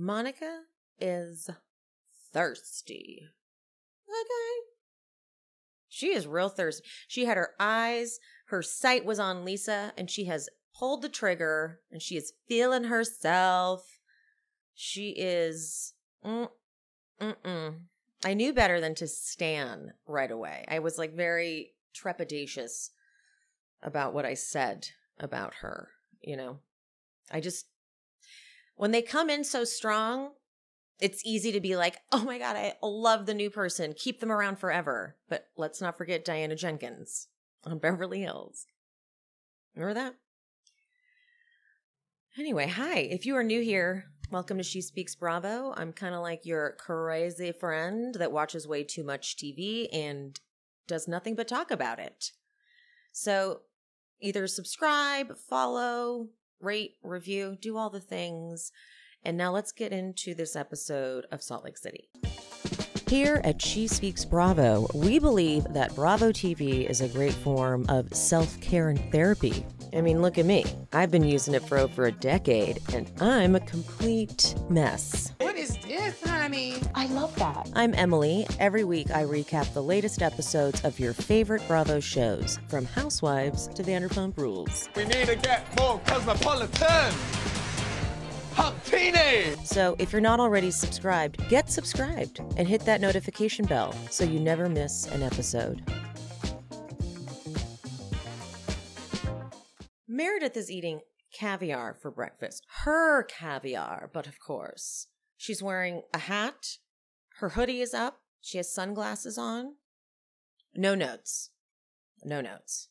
Monica is thirsty. Okay. She is real thirsty. She had her eyes, her sight was on Lisa, and she has pulled the trigger, and she is feeling herself. She is, I knew better than to stan right away. I was like very trepidatious about what I said about her, you know. I just, when they come in so strong, it's easy to be like, oh my God, I love the new person. Keep them around forever. But let's not forget Diana Jenkins on Beverly Hills. Remember that? Anyway, hi. If you are new here, welcome to She Speaks Bravo. I'm kind of like your crazy friend that watches way too much TV and does nothing but talk about it. So either subscribe, follow, rate, review, do all the things. And now let's get into this episode of Salt Lake City. Here at She Speaks Bravo, we believe that Bravo TV is a great form of self-care and therapy. I mean, look at me. I've been using it for over a decade, and I'm a complete mess. What is this, honey? I love that. I'm Emily. Every week, I recap the latest episodes of your favorite Bravo shows, from Housewives to Vanderpump Rules. We need to get more cosmopolitan. So if you're not already subscribed, get subscribed and hit that notification bell so you never miss an episode. Meredith is eating caviar for breakfast. Her caviar, but of course. She's wearing a hat. Her hoodie is up. She has sunglasses on. No notes. No notes.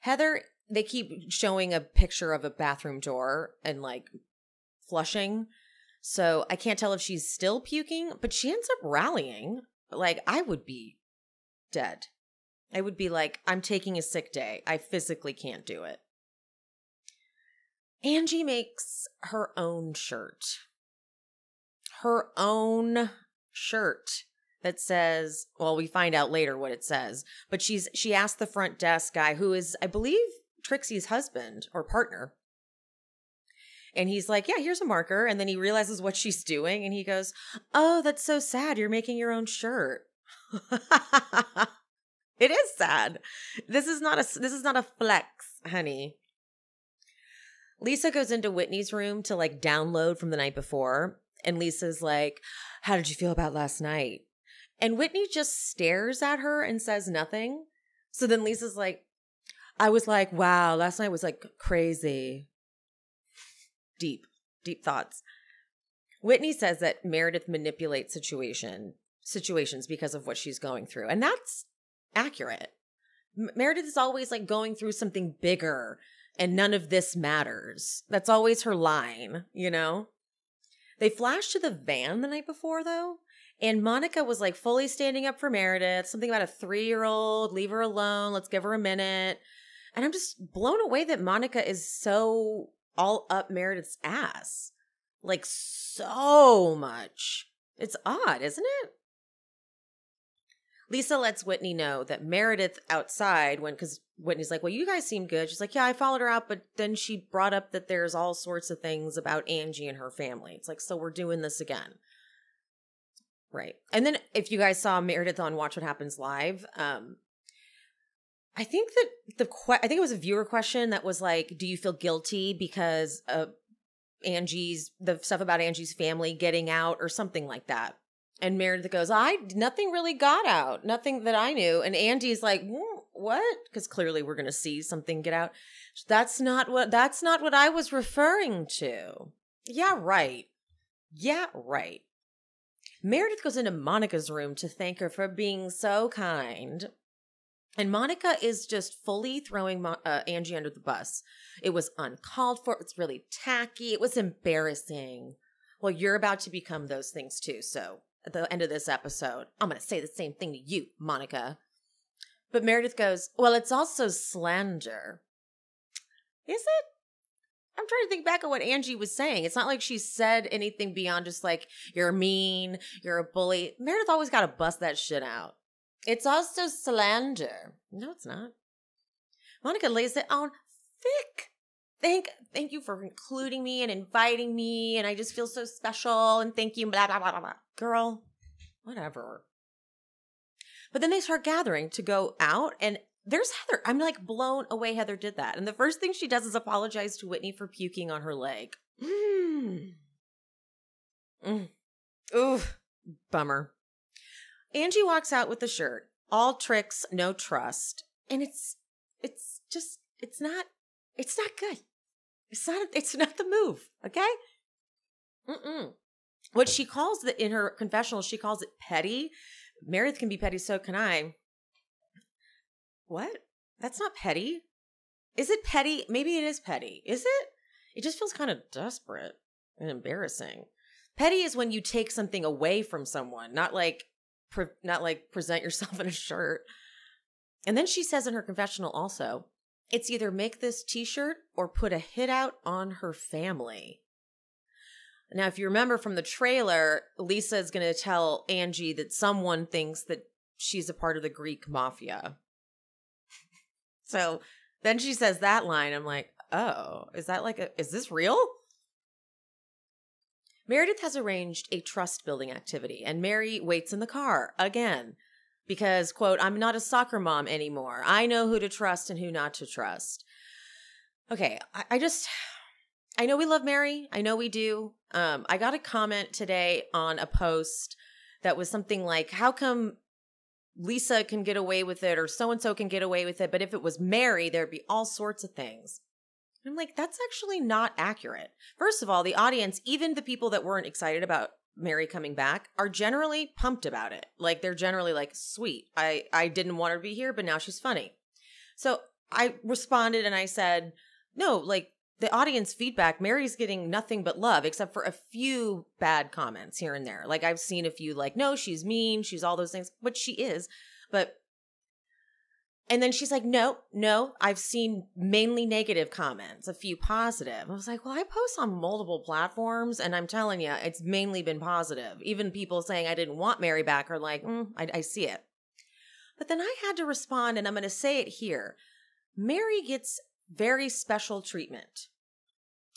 Heather, they keep showing a picture of a bathroom door and like flushing. So I can't tell if she's still puking, but she ends up rallying. Like, I would be dead. I would be like, I'm taking a sick day. I physically can't do it. Angie makes her own shirt. Her own shirt that says, well, we find out later what it says, but she asked the front desk guy, who is, I believe, Trixie's husband or partner. And he's like, yeah, here's a marker. And then he realizes what she's doing. And he goes, oh, that's so sad. You're making your own shirt. It is sad. This is not a flex, honey. Lisa goes into Whitney's room to like download from the night before. And Lisa's like, how did you feel about last night? And Whitney just stares at her and says nothing. So then Lisa's like, I was like, wow, last night was like crazy. Deep, deep thoughts. Whitney says that Meredith manipulates situations because of what she's going through. And that's accurate. Meredith is always like going through something bigger and none of this matters. That's always her line, you know? They flashed to the van the night before though. And Monica was like fully standing up for Meredith. Something about a 3-year-old, leave her alone. Let's give her a minute. And I'm just blown away that Monica is so all up Meredith's ass. Like so much. It's odd, isn't it? Lisa lets Whitney know that Meredith outside because Whitney's like, well, you guys seem good. She's like, yeah, I followed her out. But then she brought up that there's all sorts of things about Angie and her family. It's like, so we're doing this again. Right. And then if you guys saw Meredith on Watch What Happens Live, I think that I think it was a viewer question that was like, do you feel guilty because of the stuff about Angie's family getting out or something like that? And Meredith goes, nothing really got out. Nothing that I knew. And Andy's like, what? Because clearly we're going to see something get out. That's not what I was referring to. Yeah, right. Yeah, right. Meredith goes into Monica's room to thank her for being so kind. And Monica is just fully throwing Angie under the bus. It was uncalled for. It's really tacky. It was embarrassing. Well, you're about to become those things too. So at the end of this episode, I'm going to say the same thing to you, Monica. But Meredith goes, well, it's also slander. Is it? I'm trying to think back on what Angie was saying. It's not like she said anything beyond just like, you're mean, you're a bully. Meredith always got to bust that shit out. It's also slander. No, it's not. Monica lays it on thick Thank you for including me and inviting me, and I just feel so special, and thank you, blah, blah, blah, blah. Girl, whatever. But then they start gathering to go out, and there's Heather. I'm like blown away Heather did that. And the first thing she does is apologize to Whitney for puking on her leg. Ooh, bummer. Angie walks out with the shirt. All tricks, no trust. And it's not good. It's not the move, okay? What she calls it in her confessional, she calls it petty. Meredith can be petty, so can I. What? That's not petty. Is it petty? Maybe it is petty. Is it? It just feels kind of desperate and embarrassing. Petty is when you take something away from someone, not like present yourself in a shirt. And then she says in her confessional also, it's either make this t-shirt or put a hit out on her family. Now, if you remember from the trailer, Lisa is going to tell Angie that someone thinks that she's a part of the Greek mafia. So then she says that line. I'm like, oh, is this real? Meredith has arranged a trust-building activity, and Mary waits in the car again because, quote, I'm not a soccer mom anymore. I know who to trust and who not to trust. Okay, I know we love Mary. I know we do. I got a comment today on a post that was something like, how come Lisa can get away with it or so-and-so can get away with it, but if it was Mary, there'd be all sorts of things. I'm like, that's actually not accurate. First of all, the audience, even the people that weren't excited about Mary coming back, are generally pumped about it. Like, they're generally like, sweet, I didn't want her to be here, but now she's funny. So I responded and I said, no, like, the audience feedback, Mary's getting nothing but love, except for a few bad comments here and there. Like, I've seen a few like, no, she's mean, she's all those things, which she is, but... And then she's like, no, I've seen mainly negative comments, a few positive. I was like, well, I post on multiple platforms, and I'm telling you, it's mainly been positive. Even people saying I didn't want Mary back are like, I see it. But then I had to respond, and I'm going to say it here. Mary gets very special treatment.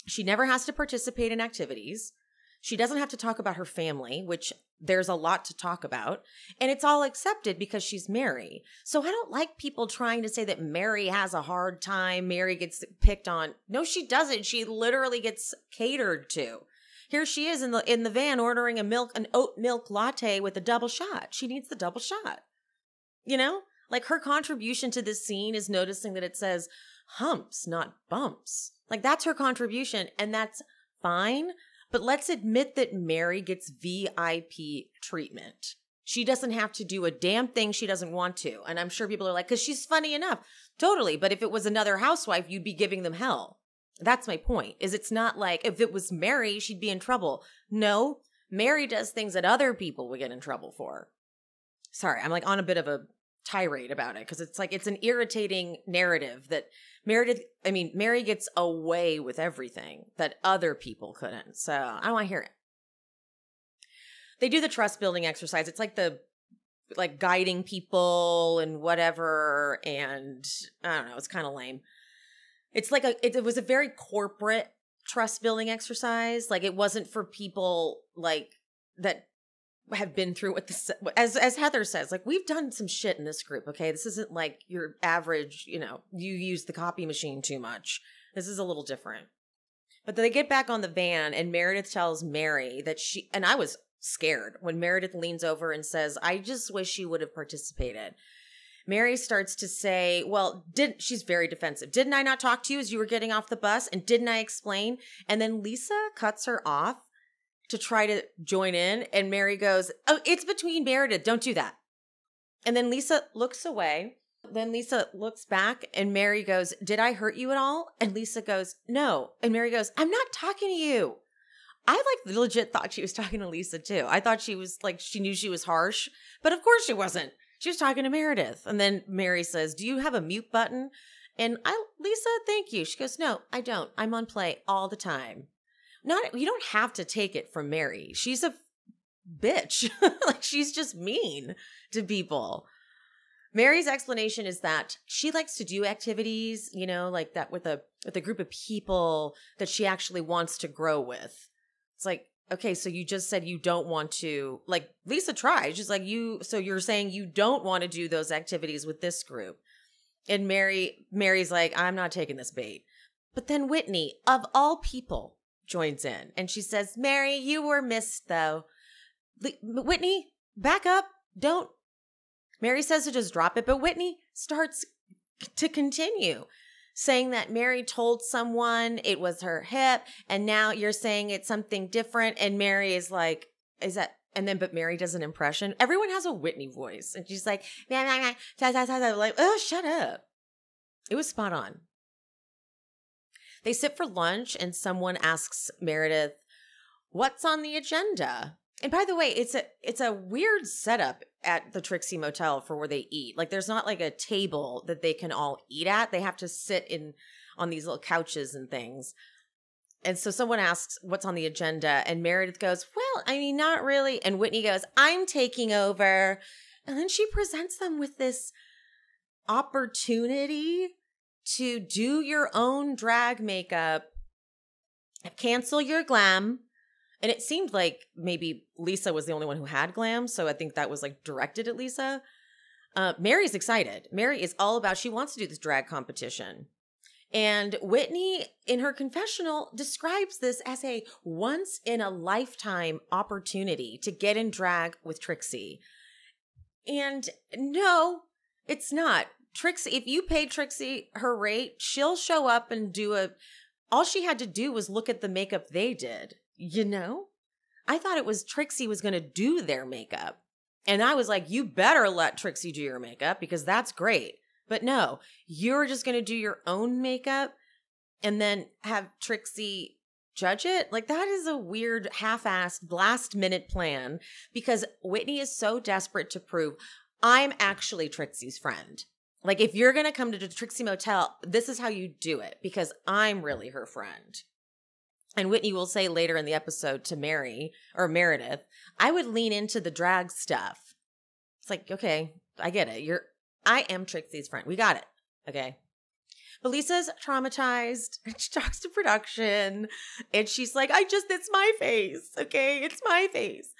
She never has to participate in activities. She doesn't have to talk about her family, which there's a lot to talk about, and it's all accepted because she's Mary. So I don't like people trying to say that Mary has a hard time, Mary gets picked on. No, she doesn't. She literally gets catered to. Here she is in the van ordering an oat milk latte with a double shot. She needs the double shot. You know? Like, her contribution to this scene is noticing that it says humps, not bumps. Like, that's her contribution, and that's fine. But let's admit that Mary gets VIP treatment. She doesn't have to do a damn thing she doesn't want to. And I'm sure people are like, because she's funny enough. Totally. But if it was another housewife, you'd be giving them hell. That's my point, is it's not like if it was Mary, she'd be in trouble. No, Mary does things that other people would get in trouble for. Sorry, I'm like on a bit of a tirade about it because it's like it's an irritating narrative that Mary gets away with everything that other people couldn't. So I don't want to hear it. They do the trust building exercise. It's like the guiding people and whatever, and I don't know, it's kind of lame. It's like it was a very corporate trust building exercise. Like, it wasn't for people like that have been through what this, as Heather says, like, we've done some shit in this group. Okay. This isn't like your average, you use the copy machine too much. This is a little different. But they get back on the van, and Meredith tells Mary that she, and I was scared when Meredith leans over and says, I just wish you would have participated. Mary starts to say, well, she's very defensive. Didn't I not talk to you as you were getting off the bus? And didn't I explain? And then Lisa cuts her off to try to join in, and Mary goes, oh, it's between Meredith, don't do that. And then Lisa looks away. Then Lisa looks back, and Mary goes, did I hurt you at all? And Lisa goes, no. And Mary goes, I'm not talking to you. I like legit thought she was talking to Lisa too. I thought she was like, she knew she was harsh, but of course she wasn't. She was talking to Meredith. And then Mary says, do you have a mute button? And Lisa, thank you. She goes, no, I don't. I'm on play all the time. You don't have to take it from Mary. She's a bitch. Like, she's just mean to people. Mary's explanation is that she likes to do activities, you know, like that with a group of people that she actually wants to grow with. It's like, okay, so you just said you don't want to, like, Lisa tried. She's like, so you're saying you don't want to do those activities with this group. And Mary's like, I'm not taking this bait. But then Whitney, of all people, joins in. And she says, Mary, you were missed, though. Whitney, back up. Don't. Mary says to just drop it. But Whitney starts to continue, saying that Mary told someone it was her hip. And now you're saying it's something different. And Mary is like, is that? And then, but Mary does an impression. Everyone has a Whitney voice. And she's like, like, oh, shut up. It was spot on. They sit for lunch and someone asks Meredith, what's on the agenda? And by the way, it's a weird setup at the Trixie Motel for where they eat. Like, there's not like a table that they can all eat at. They have to sit on these little couches and things. And so someone asks, what's on the agenda? And Meredith goes, well, I mean, not really. And Whitney goes, I'm taking over. And then she presents them with this opportunity to do your own drag makeup, cancel your glam. And it seemed like maybe Lisa was the only one who had glam. So I think that was like directed at Lisa. Mary's excited. Mary is all about, she wants to do this drag competition. And Whitney in her confessional describes this as a once in a lifetime opportunity to get in drag with Trixie. And no, it's not. Trixie, if you pay Trixie her rate, she'll show up and all she had to do was look at the makeup they did, you know? I thought it was Trixie was going to do their makeup. And I was like, you better let Trixie do your makeup because that's great. But no, you're just going to do your own makeup and then have Trixie judge it? Like, that is a weird half-assed last-minute plan because Whitney is so desperate to prove I'm actually Trixie's friend. Like, if you're going to come to the Trixie Motel, this is how you do it because I'm really her friend. And Whitney will say later in the episode to Mary or Meredith, I would lean into the drag stuff. It's like, okay, I get it. I am Trixie's friend. We got it. Okay. But Lisa's traumatized. She talks to production and she's like, it's my face. Okay. It's my face.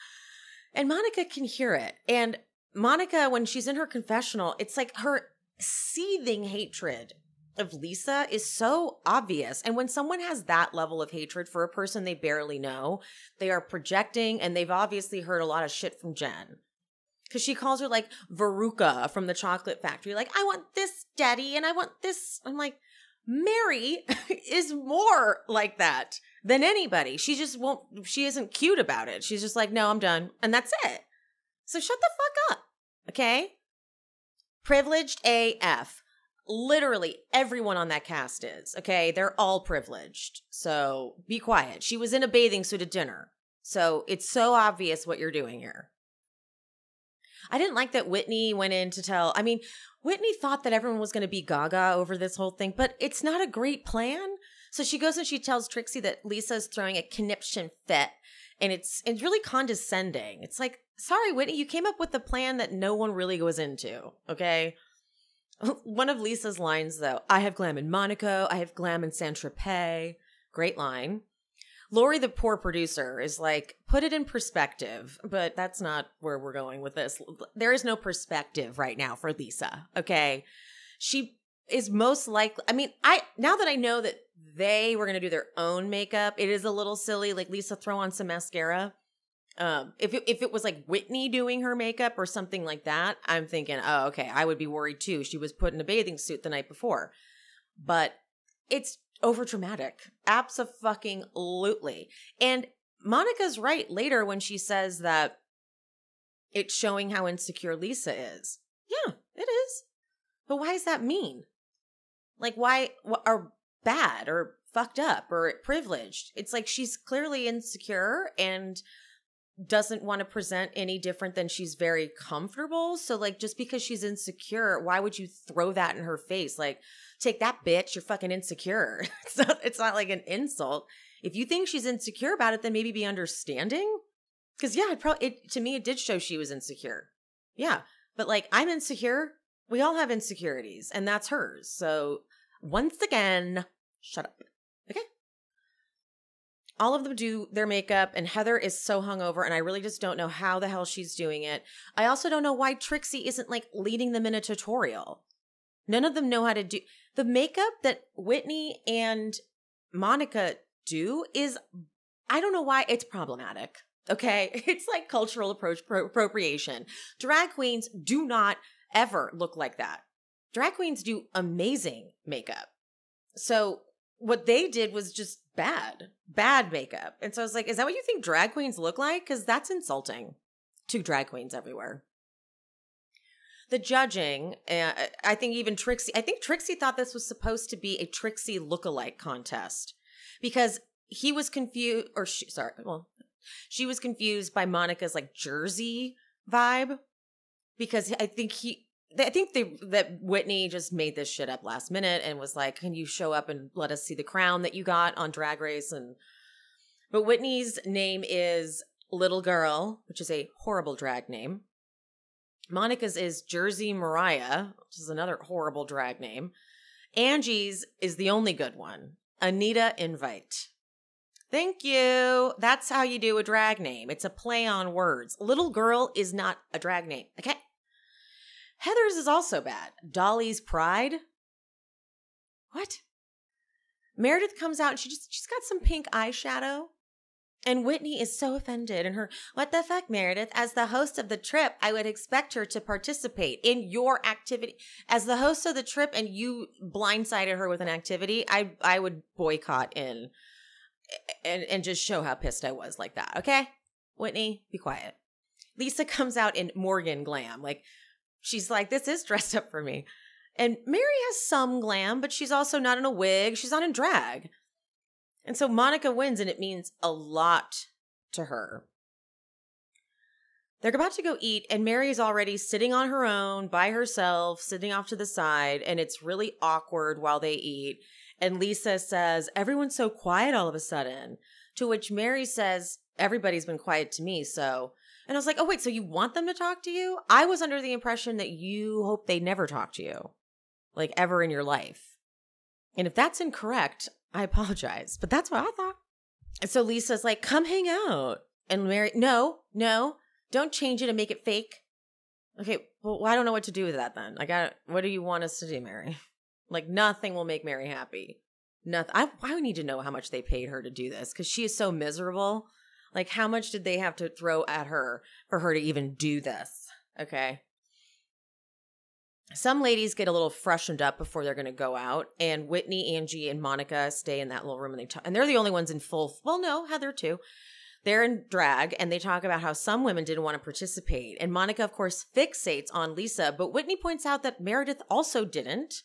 And Monica can hear it. And Monica, when she's in her confessional, it's like her seething hatred of Lisa is so obvious. And when someone has that level of hatred for a person they barely know, they are projecting and they've obviously heard a lot of shit from Jen. Because she calls her like Veruca from the Chocolate Factory. Like, I want this, Daddy, and I want this. I'm like, Mary is more like that than anybody. She isn't cute about it. She's just like, no, I'm done. And that's it. So shut the fuck up. Okay? Privileged AF. Literally everyone on that cast is, okay? They're all privileged. So be quiet. She was in a bathing suit at dinner. So it's so obvious what you're doing here. I didn't like that Whitney went in to tell, I mean, Whitney thought that everyone was going to be gaga over this whole thing, but it's not a great plan. So she goes and she tells Trixie that Lisa's throwing a conniption fit. And it's really condescending. It's like, sorry, Whitney, you came up with a plan that no one really was into, okay? One of Lisa's lines, though, I have glam in Monaco. I have glam in Saint-Tropez. Great line. Lori, the poor producer, is like, put it in perspective, but that's not where we're going with this. There is no perspective right now for Lisa, okay? She is most likely, now that I know that they were going to do their own makeup, it is a little silly. Like, Lisa, throw on some mascara. If it was like Whitney doing her makeup or something like that, I'm thinking, oh, okay, I would be worried too. She was put in a bathing suit the night before. But it's overdramatic. Abso-fucking-lutely. And Monica's right later when she says that it's showing how insecure Lisa is. Yeah, it is. But why is that mean? Like, why are bad or fucked up or privileged? It's like she's clearly insecure and doesn't want to present any different than she's very comfortable. So like, just because she's insecure, why would you throw that in her face? Like, take that, bitch, you're fucking insecure. It's not like an insult. If you think she's insecure about it, then maybe be understanding. Because yeah, it to me, it did show she was insecure. Yeah. But like, I'm insecure. we all have insecurities, and that's hers. So once again, shut up. Okay. All of them do their makeup, and Heather is so hungover, and I really just don't know how the hell she's doing it. I also don't know why Trixie isn't, like, leading them in a tutorial. None of them know how to do the makeup that Whitney and Monica do is, I don't know why, it's problematic, okay? It's like cultural appropriation. Drag queens do not ever look like that. Drag queens do amazing makeup. So what they did was just bad makeup. And so I was like, is that what you think drag queens look like? Because that's insulting to drag queens everywhere. The judging, I think even Trixie, I think Trixie thought this was supposed to be a Trixie lookalike contest because he was confused, or she, sorry, well, she was confused by Monica's like Jersey vibe because I think that Whitney just made this shit up last minute and was like, can you show up and let us see the crown that you got on Drag Race? But Whitney's name is Little Girl, which is a horrible drag name. Monica's is Jersey Mariah, which is another horrible drag name. Angie's is the only good one, Anita Invite. Thank you. That's how you do a drag name. It's a play on words. Little Girl is not a drag name. Okay. Heather's is also bad. Dolly's Pride. What? Meredith comes out and she's got some pink eyeshadow. And Whitney is so offended, and her, what the fuck, Meredith? As the host of the trip, I would expect her to participate in your activity. As the host of the trip and you blindsided her with an activity, I would boycott in and just show how pissed I was like that, okay? Whitney, be quiet. Lisa comes out in Morgan glam. Like, she's like, this is dressed up for me. And Mary has some glam, but she's also not in a wig. She's not in drag. And so Monica wins, and it means a lot to her. They're about to go eat, and Mary is already sitting on her own by herself, sitting off to the side, and it's really awkward while they eat. And Lisa says, everyone's so quiet all of a sudden, to which Mary says, everybody's been quiet to me, so. And I was like, oh, wait, so you want them to talk to you? I was under the impression that you hope they never talk to you, like ever in your life. And if that's incorrect, I apologize, but that's what I thought. And so Lisa's like, come hang out. And Mary, no, don't change it and make it fake. Okay, well, I don't know what to do with that then. What do you want us to do, Mary? Like, nothing will make Mary happy. Nothing. I need to know how much they paid her to do this because she is so miserable. Like, how much did they have to throw at her for her to even do this? Okay. Some ladies get a little freshened up before they're going to go out, and Whitney, Angie, and Monica stay in that little room, and they talk. And they're the only ones in full. Well, no, Heather too. They're in drag, and they talk about how some women didn't want to participate. And Monica, of course, fixates on Lisa, but Whitney points out that Meredith also didn't.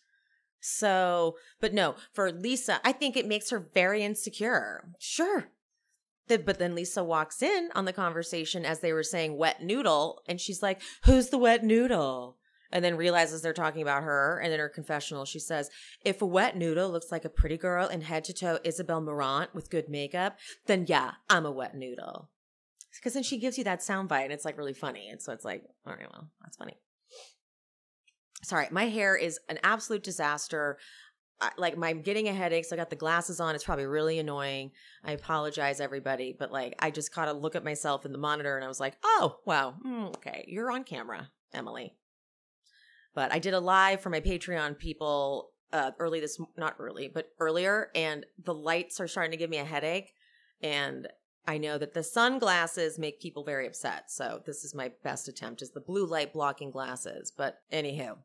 So, but no, for Lisa, I think it makes her very insecure. Sure. But then Lisa walks in on the conversation as they were saying wet noodle, and she's like, "Who's the wet noodle?" And then realizes they're talking about her. And in her confessional, she says, if a wet noodle looks like a pretty girl in head-to-toe Isabel Marant with good makeup, then yeah, I'm a wet noodle. Because then she gives you that soundbite, and it's, like, really funny. And so it's like, all right, well, that's funny. Sorry, my hair is an absolute disaster. I'm getting a headache, so I got the glasses on. It's probably really annoying. I apologize, everybody. But, like, I just caught a look at myself in the monitor, and I was like, oh, wow, okay, you're on camera, Emily. But I did a live for my Patreon people earlier, and the lights are starting to give me a headache. And I know that the sunglasses make people very upset. So this is my best attempt, is the blue light blocking glasses. But anywho.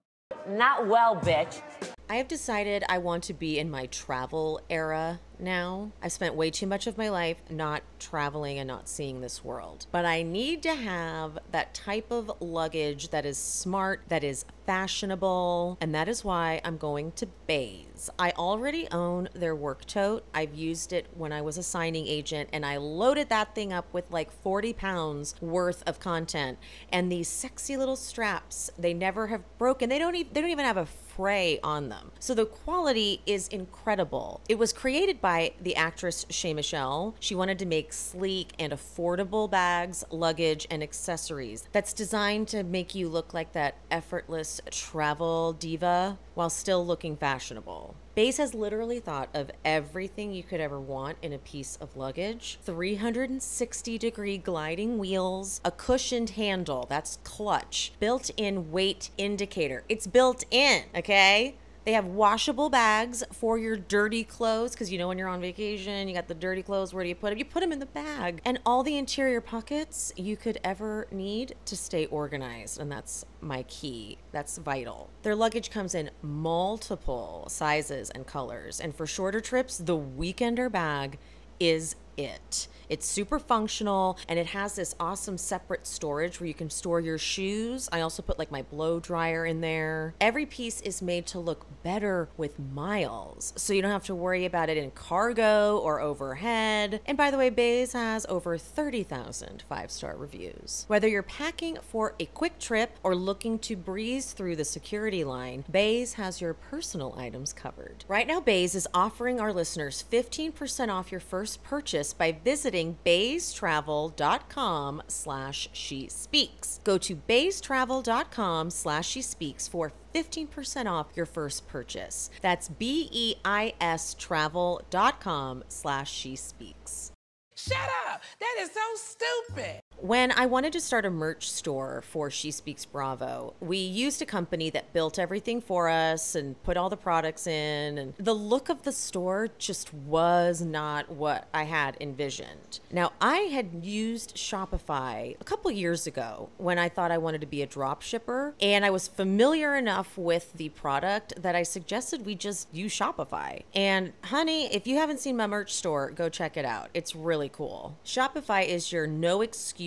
Not well, bitch. I have decided I want to be in my travel era now. I've spent way too much of my life not traveling and not seeing this world. But I need to have that type of luggage that is smart, that is fashionable, and that is why I'm going to Béis. I already own their work tote. I've used it when I was a signing agent, and I loaded that thing up with like 40 pounds worth of content. And these sexy little straps, they never have broken. They don't even have a prey on them. So the quality is incredible. It was created by the actress Shay Mitchell. She wanted to make sleek and affordable bags, luggage, and accessories that's designed to make you look like that effortless travel diva while still looking fashionable. Béis has literally thought of everything you could ever want in a piece of luggage. 360-degree gliding wheels, a cushioned handle, that's clutch, built-in weight indicator. It's built in, okay? They have washable bags for your dirty clothes, because you know when you're on vacation, you got the dirty clothes, where do you put them? You put them in the bag. And all the interior pockets you could ever need to stay organized, and that's my key. That's vital. Their luggage comes in multiple sizes and colors, and for shorter trips, the weekender bag is it. It's super functional, and it has this awesome separate storage where you can store your shoes. I also put like my blow dryer in there. Every piece is made to look better with miles, so you don't have to worry about it in cargo or overhead. And by the way, Béis has over 30,000 five-star reviews. Whether you're packing for a quick trip or looking to breeze through the security line, Béis has your personal items covered. Right now, Béis is offering our listeners 15% off your first purchase by visiting BEISTRAVEL.com/she speaks. Go to BEISTRAVEL.com/she speaks for 15% off your first purchase. That's BEISTRAVEL.com/she speaks. Shut up! That is so stupid! When I wanted to start a merch store for She Speaks Bravo, we used a company that built everything for us and put all the products in, and the look of the store just was not what I had envisioned. Now, I had used Shopify a couple years ago when I thought I wanted to be a drop shipper, and I was familiar enough with the product that I suggested we just use Shopify. And honey, if you haven't seen my merch store, go check it out. It's really cool. Shopify is your no excuse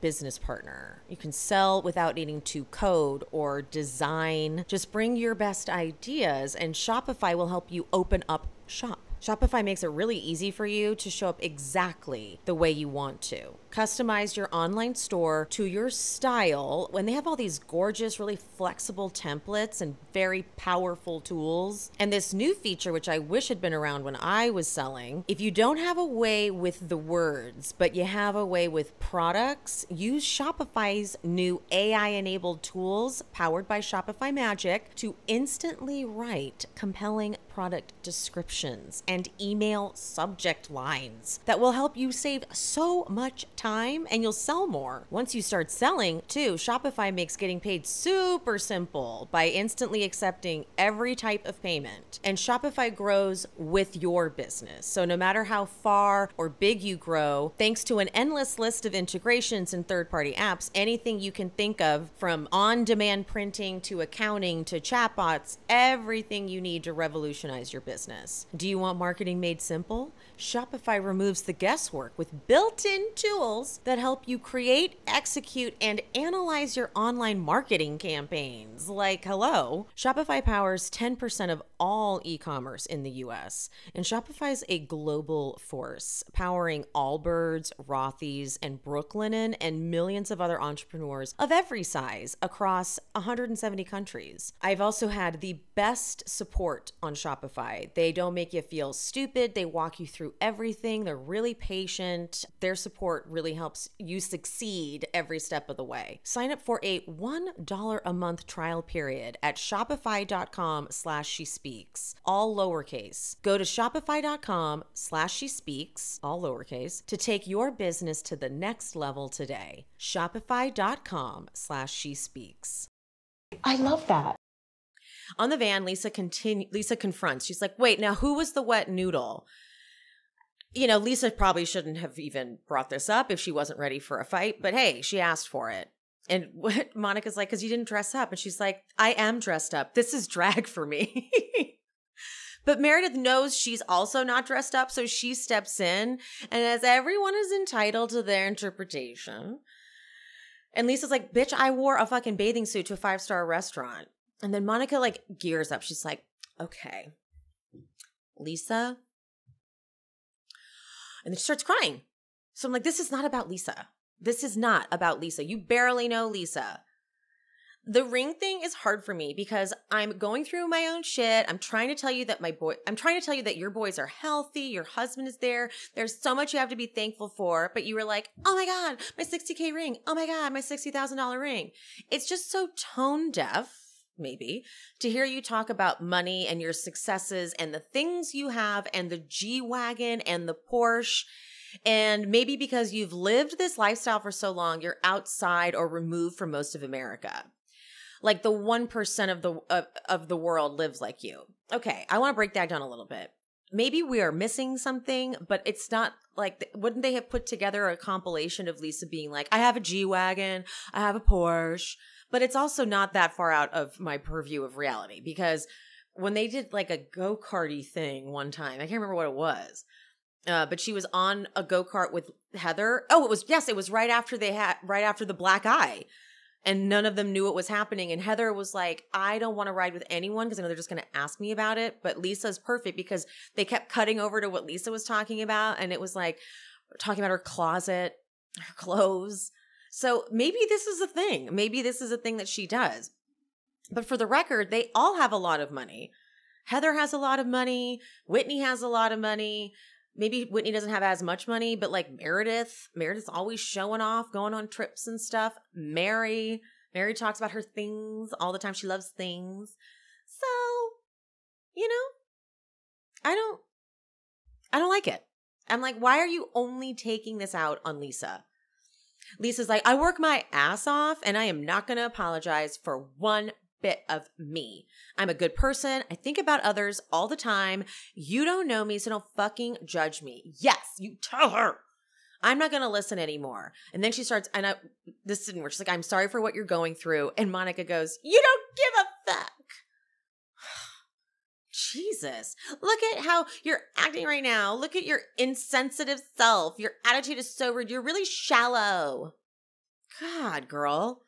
business partner. You can sell without needing to code or design. Just bring your best ideas, and Shopify will help you open up shop. Shopify makes it really easy for you to show up exactly the way you want to. Customize your online store to your style. When they have all these gorgeous, really flexible templates and very powerful tools. And this new feature, which I wish had been around when I was selling, if you don't have a way with the words, but you have a way with products, use Shopify's new AI-enabled tools powered by Shopify Magic to instantly write compelling product descriptions and email subject lines that will help you save so much time, and you'll sell more. Once you start selling, too, Shopify makes getting paid super simple by instantly accepting every type of payment. And Shopify grows with your business. So no matter how far or big you grow, thanks to an endless list of integrations and third-party apps, anything you can think of, from on-demand printing to accounting to chatbots, everything you need to revolutionize your business. Do you want marketing made simple? Shopify removes the guesswork with built-in tools that help you create, execute, and analyze your online marketing campaigns. Like, hello. Shopify powers 10% of all e-commerce in the US, and Shopify is a global force, powering Allbirds, Rothy's, and Brooklinen, and millions of other entrepreneurs of every size across 170 countries. I've also had the best support on Shopify. They don't make you feel stupid. They walk you through everything. They're really patient. Their support really helps you succeed every step of the way. Sign up for a $1 a month trial period at shopify.com/she speaks, all lowercase. Go to shopify.com/she speaks, all lowercase, to take your business to the next level today. Shopify.com/she speaks. I love that. On the van, Lisa confronts. She's like, wait, now who was the wet noodle? You know, Lisa probably shouldn't have even brought this up if she wasn't ready for a fight. But hey, she asked for it. And what Monica's like, because you didn't dress up. And she's like, I am dressed up. This is drag for me. But Meredith knows she's also not dressed up. So she steps in. And as everyone is entitled to their interpretation. And Lisa's like, bitch, I wore a fucking bathing suit to a five-star restaurant. And then Monica like gears up. She's like, okay, Lisa. And then she starts crying. So I'm like, this is not about Lisa. This is not about Lisa. You barely know Lisa. The ring thing is hard for me because I'm going through my own shit. I'm trying to tell you that I'm trying to tell you that your boys are healthy. Your husband is there. There's so much you have to be thankful for, but you were like, oh my God, my 60K ring. Oh my God, my $60,000 ring. It's just so tone deaf, maybe, to hear you talk about money and your successes and the things you have and the G-Wagon and the Porsche. And maybe because you've lived this lifestyle for so long, you're outside or removed from most of America. Like the 1% of the world lives like you. Okay, I want to break that down a little bit. Maybe we are missing something, but it's not like, wouldn't they have put together a compilation of Lisa being like, I have a G-Wagon, I have a Porsche, but it's also not that far out of my purview of reality because when they did like a go-karty thing one time, I can't remember what it was, but she was on a go-kart with Heather. Oh, it was right after the black eye. And none of them knew what was happening. And Heather was like, I don't want to ride with anyone because I know they're just going to ask me about it. But Lisa's perfect because they kept cutting over to what Lisa was talking about. And it was like talking about her closet, her clothes. So maybe this is a thing. Maybe this is a thing that she does. But for the record, they all have a lot of money. Heather has a lot of money. Whitney has a lot of money. Maybe Whitney doesn't have as much money, but like Meredith's always showing off, going on trips and stuff. Mary talks about her things all the time. She loves things. So, you know, I don't like it. I'm like, why are you only taking this out on Lisa? Lisa's like, I work my ass off and I am not going to apologize for one bit of me. I'm a good person. I think about others all the time. You don't know me, so don't fucking judge me. Yes, you tell her. I'm not going to listen anymore. And then she starts, this didn't work. She's like, I'm sorry for what you're going through. And Monica goes, you don't give a fuck. Jesus, look at how you're acting right now. Look at your insensitive self. Your attitude is so rude. You're really shallow. God, girl.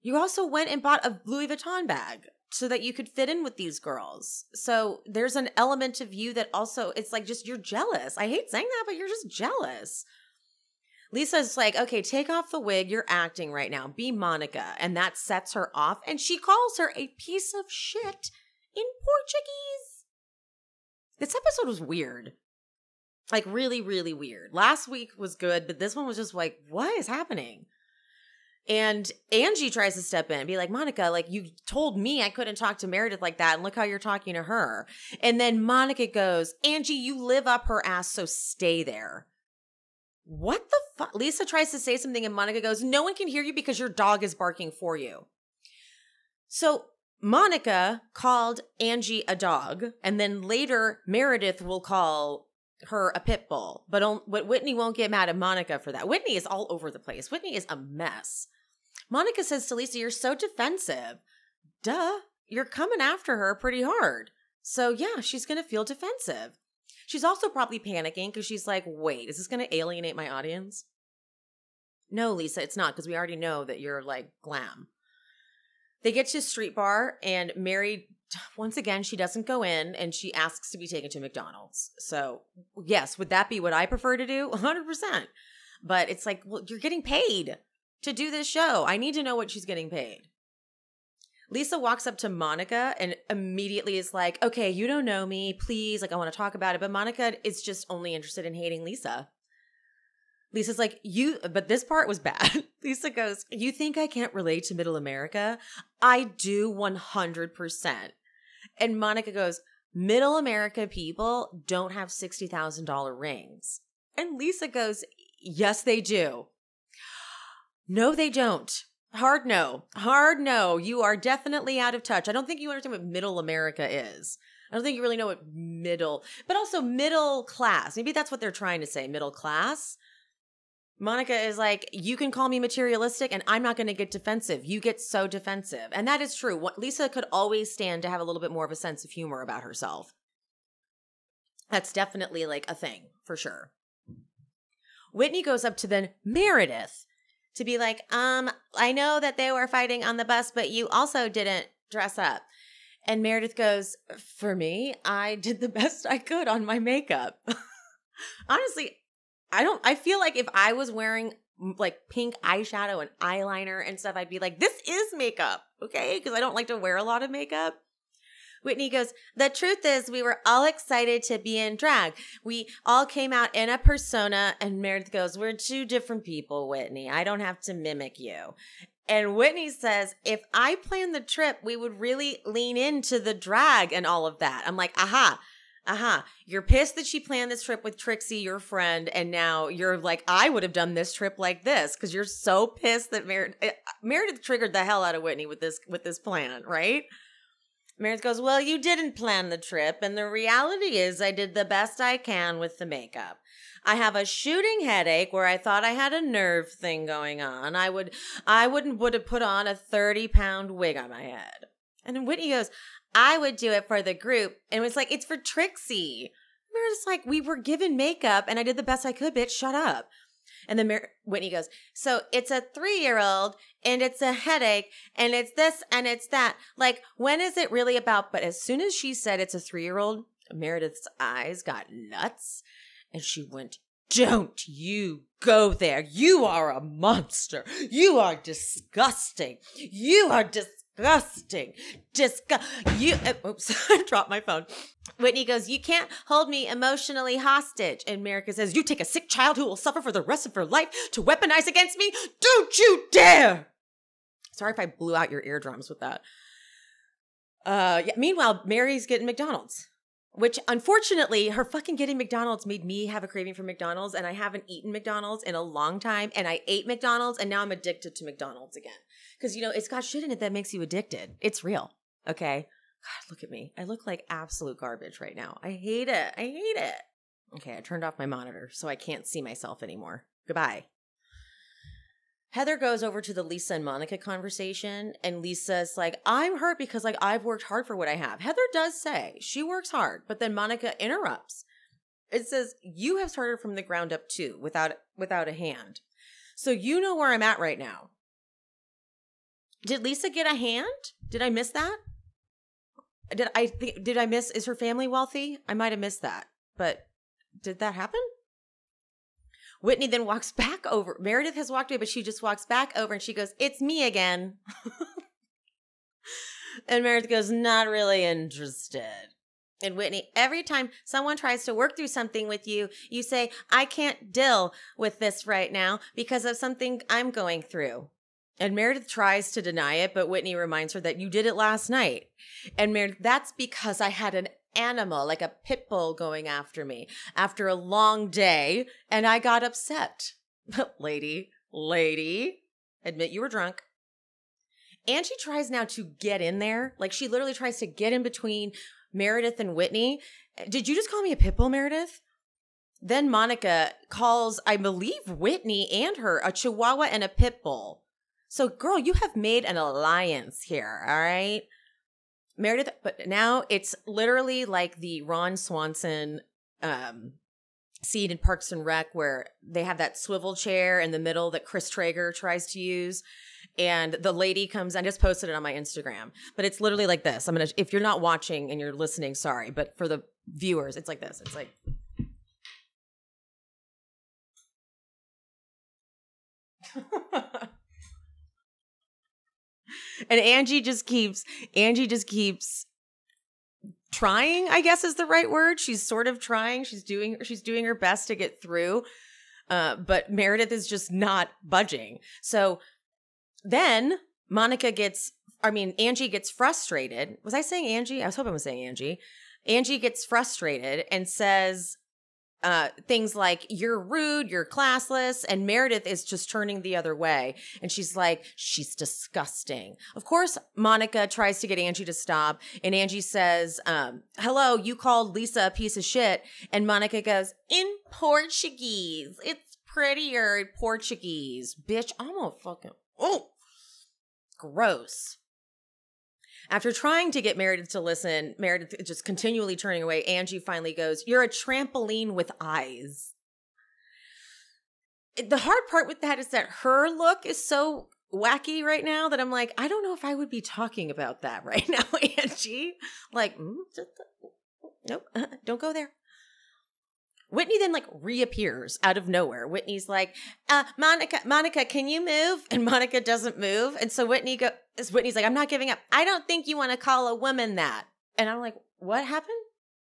You also went and bought a Louis Vuitton bag so that you could fit in with these girls. So there's an element of you that also, it's like just you're jealous. I hate saying that, but you're just jealous. Lisa's like, okay, take off the wig. You're acting right now. Be Monica. And that sets her off. And she calls her a piece of shit in Portuguese. This episode was weird. Like really, really weird. Last week was good, but this one was just like, what is happening? And Angie tries to step in and be like, Monica, like you told me I couldn't talk to Meredith like that. And look how you're talking to her. And then Monica goes, Angie, you live up her ass. So stay there. What the fuck? Lisa tries to say something and Monica goes, no one can hear you because your dog is barking for you. So Monica called Angie a dog. And then later Meredith will call her a pit bull. But Whitney won't get mad at Monica for that. Whitney is all over the place. Whitney is a mess. Monica says to Lisa, you're so defensive. Duh. You're coming after her pretty hard. So yeah, she's going to feel defensive. She's also probably panicking because she's like, wait, is this going to alienate my audience? No, Lisa, it's not because we already know that you're like glam. They get to a street bar and Mary, once again, she doesn't go in and she asks to be taken to McDonald's. So yes, would that be what I prefer to do? 100%. But it's like, well, you're getting paid to do this show. I need to know what she's getting paid. Lisa walks up to Monica and immediately is like, okay, you don't know me, please. Like, I want to talk about it. But Monica is just only interested in hating Lisa. Lisa's like, but this part was bad. Lisa goes, you think I can't relate to middle America? I do 100%. And Monica goes, middle America people don't have $60,000 rings. And Lisa goes, yes, they do. No, they don't. Hard no. Hard no. You are definitely out of touch. I don't think you understand what middle America is. I don't think you really know what but also middle class. Maybe that's what they're trying to say, middle class. Monica is like, you can call me materialistic and I'm not going to get defensive. You get so defensive. And that is true. Lisa could always stand to have a little bit more of a sense of humor about herself. That's definitely like a thing for sure. Whitney goes up to then Meredith to be like, I know that they were fighting on the bus, but you also didn't dress up. And Meredith goes, for me, I did the best I could on my makeup. Honestly, I feel like if I was wearing like pink eyeshadow and eyeliner and stuff, I'd be like, this is makeup, okay? Because I don't like to wear a lot of makeup. Whitney goes, the truth is we were all excited to be in drag. We all came out in a persona. And Meredith goes, we're two different people, Whitney. I don't have to mimic you. And Whitney says, if I planned the trip, we would really lean into the drag and all of that. I'm like, aha, aha. You're pissed that she planned this trip with Trixie, your friend. And now you're like, I would have done this trip like this because you're so pissed that Meredith triggered the hell out of Whitney with this plan, right? Meredith goes, well, you didn't plan the trip, and the reality is I did the best I can with the makeup. I have a shooting headache where I thought I had a nerve thing going on. I would have put on a 30-pound wig on my head. And then Whitney goes, I would do it for the group, and it's like, it's for Trixie. Meredith's like, we were given makeup, and I did the best I could, bitch, shut up. And then Whitney goes, so it's a 3-year-old and it's a headache and it's this and it's that. Like, when is it really about? But as soon as she said it's a 3-year-old, Meredith's eyes got nuts and she went, don't you go there. You are a monster. You are disgusting. You are disgusting. Oops, I dropped my phone. Whitney goes, you can't hold me emotionally hostage. And Meredith says, you take a sick child who will suffer for the rest of her life to weaponize against me? Don't you dare! Sorry if I blew out your eardrums with that. Yeah, meanwhile, Mary's getting McDonald's, which unfortunately her fucking getting McDonald's made me have a craving for McDonald's, and I haven't eaten McDonald's in a long time, and I ate McDonald's, and now I'm addicted to McDonald's again. Because, you know, it's got shit in it that makes you addicted. It's real, okay? God, look at me. I look like absolute garbage right now. I hate it. I hate it. Okay, I turned off my monitor, so I can't see myself anymore. Goodbye. Heather goes over to the Lisa and Monica conversation, and Lisa's like, I'm hurt because, like, I've worked hard for what I have. Heather does say she works hard, but then Monica interrupts. It says, you have started from the ground up too, without a hand. So you know where I'm at right now. Did Lisa get a hand? Did I miss that? Did I miss, is her family wealthy? I might have missed that, but did that happen? Whitney then walks back over. Meredith has walked away, but she just walks back over and she goes, it's me again. And Meredith goes, not really interested. And Whitney, every time someone tries to work through something with you, you say, I can't deal with this right now because of something I'm going through. And Meredith tries to deny it, but Whitney reminds her that you did it last night. And Meredith, that's because I had an animal, like a pit bull, going after me after a long day, and I got upset. But lady, admit you were drunk. And she tries now to get in there. Like, she literally tries to get in between Meredith and Whitney. Did you just call me a pit bull, Meredith? Then Monica calls, I believe, Whitney and her a chihuahua and a pit bull. So, girl, you have made an alliance here, all right? Meredith, but now it's literally like the Ron Swanson scene in Parks and Rec where they have that swivel chair in the middle that Chris Traeger tries to use, and the lady comes. I just posted it on my Instagram, but it's literally like this. If you're not watching and you're listening, sorry, but for the viewers, it's like this. It's like, and Angie just keeps trying, I guess is the right word. She's sort of trying. She's doing her best to get through. But Meredith is just not budging. So then Angie gets frustrated. Was I saying Angie? I was hoping I was saying Angie. Angie gets frustrated and says things like, you're rude, you're classless, and Meredith is just turning the other way. And she's like, she's disgusting. Of course, Monica tries to get Angie to stop, and Angie says, hello, you called Lisa a piece of shit. And Monica goes, in Portuguese. It's prettier in Portuguese. Bitch, I'm gonna fucking, oh, gross. After trying to get Meredith to listen, Meredith just continually turning away, Angie finally goes, you're a trampoline with eyes. The hard part with that is that her look is so wacky right now that I'm like, I don't know if I would be talking about that right now, Angie. Like, nope, don't go there. Whitney then like reappears out of nowhere. Whitney's like, Monica, can you move? And Monica doesn't move. And so Whitney's like, I'm not giving up. I don't think you want to call a woman that. And I'm like, what happened?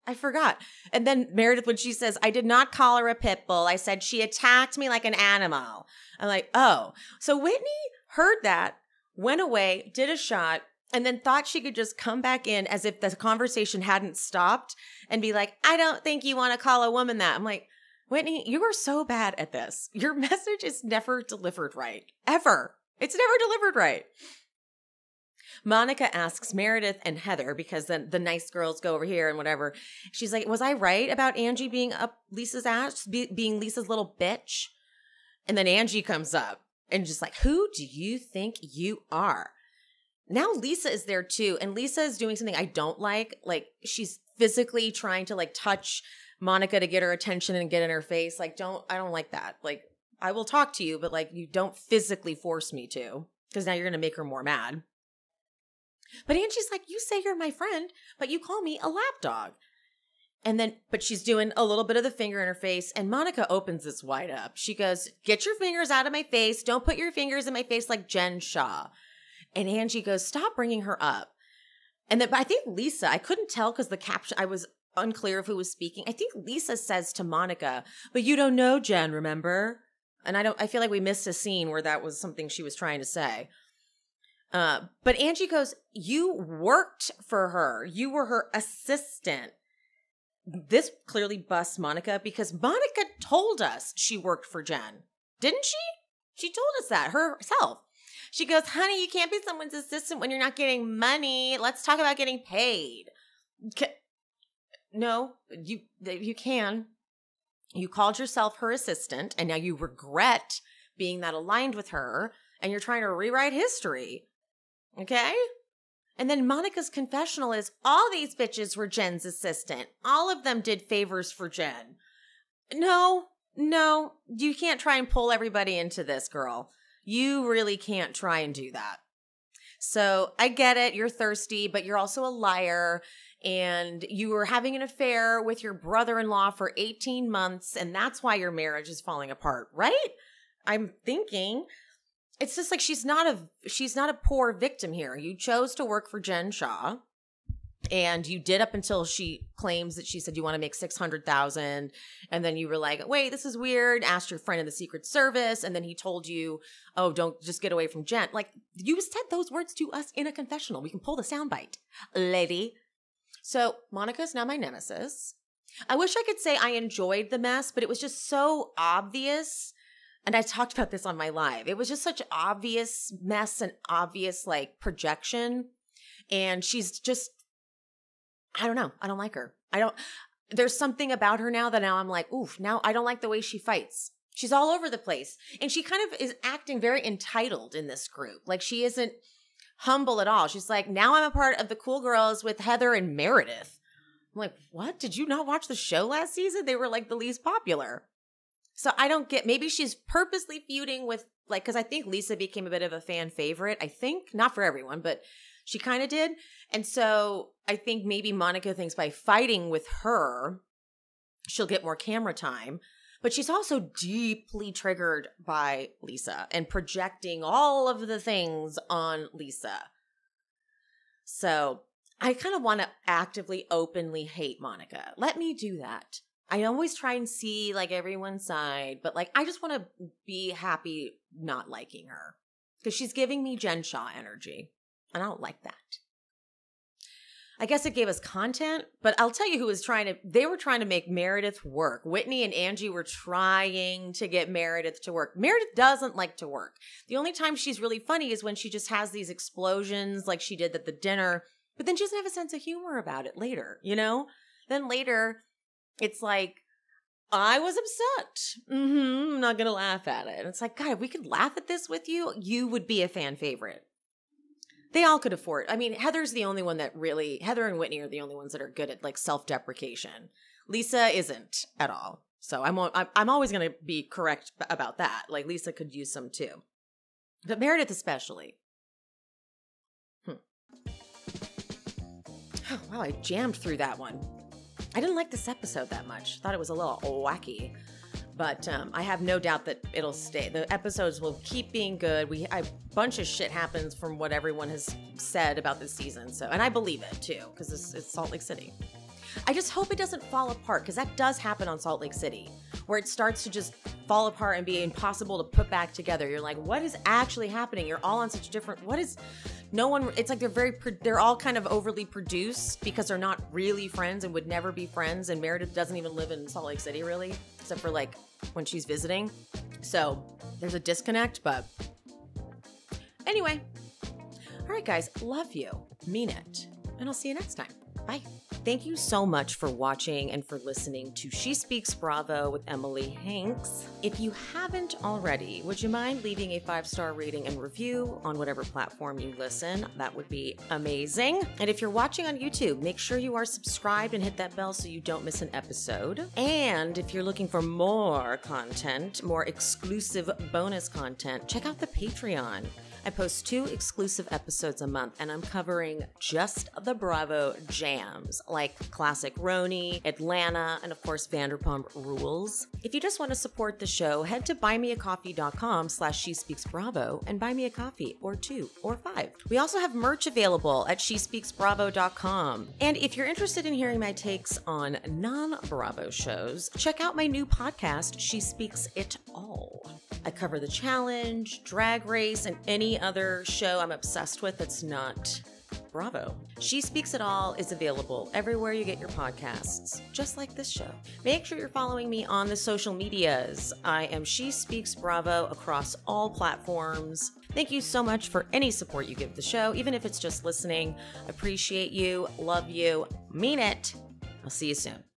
I forgot. And then Meredith, when she says, I did not call her a pit bull. I said, she attacked me like an animal. I'm like, oh. So Whitney heard that, went away, did a shot, and then thought she could just come back in as if the conversation hadn't stopped and be like, I don't think you want to call a woman that. I'm like, Whitney, you are so bad at this. Your message is never delivered right, ever. It's never delivered right. Monica asks Meredith and Heather, because then the nice girls go over here and whatever. She's like, was I right about Angie being up Lisa's ass, being Lisa's little bitch? And then Angie comes up and just like, who do you think you are? Now Lisa is there too. And Lisa is doing something I don't like. Like she's physically trying to like touch Monica to get her attention and get in her face. Like I don't like that. Like I will talk to you, but like you don't physically force me to, because now you're going to make her more mad. But Angie's like, you say you're my friend, but you call me a lapdog. And then, but she's doing a little bit of the finger in her face, and Monica opens this wide up. She goes, get your fingers out of my face. Don't put your fingers in my face like Jen Shah. And Angie goes, stop bringing her up. And then, but I think Lisa, I couldn't tell because the caption, I was unclear of who was speaking. I think Lisa says to Monica, but you don't know Jen, remember? And I feel like we missed a scene where that was something she was trying to say. But Angie goes, you worked for her. You were her assistant. This clearly busts Monica, because Monica told us she worked for Jen. Didn't she? She told us that herself. She goes, honey, you can't be someone's assistant when you're not getting money. Let's talk about getting paid. No, you can. You called yourself her assistant, and now you regret being that aligned with her, and you're trying to rewrite history. Okay? And then Monica's confessional is, all these bitches were Jen's assistant. All of them did favors for Jen. No, you can't try and pull everybody into this, girl. You really can't try and do that. So I get it. You're thirsty, but you're also a liar. And you were having an affair with your brother-in-law for 18 months. And that's why your marriage is falling apart, right? I'm thinking. It's just like, she's not a poor victim here. You chose to work for Jen Shah, and you did up until she claims that she said you want to make $600,000, and then you were like, wait, this is weird. Asked your friend in the Secret Service, and then he told you, oh, don't just get away from Jen. Like, you said those words to us in a confessional. We can pull the soundbite, lady. So Monica is now my nemesis. I wish I could say I enjoyed the mess, but it was just so obvious. And I talked about this on my live. It was just such obvious mess and obvious like projection. And she's just, I don't know. I don't like her. There's something about her now that now I'm like, oof, now I don't like the way she fights. She's all over the place. And she kind of is acting very entitled in this group. Like she isn't humble at all. She's like, now I'm a part of the cool girls with Heather and Meredith. I'm like, what? Did you not watch the show last season? They were like the least popular. So I don't get, maybe she's purposely feuding with, like, because I think Lisa became a bit of a fan favorite. I think, not for everyone, but she kind of did. And so I think maybe Monica thinks by fighting with her, she'll get more camera time. But she's also deeply triggered by Lisa and projecting all of the things on Lisa. So I kind of want to actively, openly hate Monica. Let me do that. I always try and see like everyone's side, but like I just want to be happy not liking her, because she's giving me Jen Shah energy, and I don't like that. I guess it gave us content, but I'll tell you who was trying to, they were trying to make Meredith work. Whitney and Angie were trying to get Meredith to work. Meredith doesn't like to work. The only time she's really funny is when she just has these explosions like she did at the dinner, but then she doesn't have a sense of humor about it later, you know? Then later, it's like, I was upset. I'm not going to laugh at it. And it's like, God, if we could laugh at this with you, you would be a fan favorite. They all could afford it. I mean, Heather's the only one that really, Heather and Whitney are the only ones that are good at like self-deprecation. Lisa isn't at all. So I'm always going to be correct about that. Like Lisa could use some too. But Meredith especially. Oh, wow, I jammed through that one. I didn't like this episode that much. Thought it was a little wacky. But I have no doubt that it'll stay. The episodes will keep being good. A bunch of shit happens from what everyone has said about this season. So, and I believe it too, because it's Salt Lake City. I just hope it doesn't fall apart, because that does happen on Salt Lake City, where it starts to just fall apart and be impossible to put back together. You're like, what is actually happening? You're all on such different. What is? No one. It's like they're all kind of overly produced because they're not really friends and would never be friends. And Meredith doesn't even live in Salt Lake City really, except for like when she's visiting. So there's a disconnect, but anyway. All right, guys, love you, mean it, and I'll see you next time. Bye. Thank you so much for watching and for listening to She Speaks Bravo with Emily Hanks. If you haven't already, would you mind leaving a 5-star rating and review on whatever platform you listen? That would be amazing. And if you're watching on YouTube, make sure you are subscribed and hit that bell so you don't miss an episode. And if you're looking for more content, more exclusive bonus content, check out the Patreon. I post 2 exclusive episodes a month, and I'm covering just the Bravo jams, like Classic Roni, Atlanta, and of course Vanderpump Rules. If you just want to support the show, head to buymeacoffee.com/SheSpeaksBravo and buy me a coffee, or 2, or 5. We also have merch available at SheSpeaksBravo.com. And if you're interested in hearing my takes on non-Bravo shows, check out my new podcast, She Speaks It All. I cover The Challenge, Drag Race, and any other show I'm obsessed with that's not Bravo. She Speaks It All is available everywhere you get your podcasts, just like this show. Make sure you're following me on the social medias. I am She Speaks Bravo across all platforms. Thank you so much for any support you give the show, even if it's just listening. Appreciate you, love you, mean it. I'll see you soon.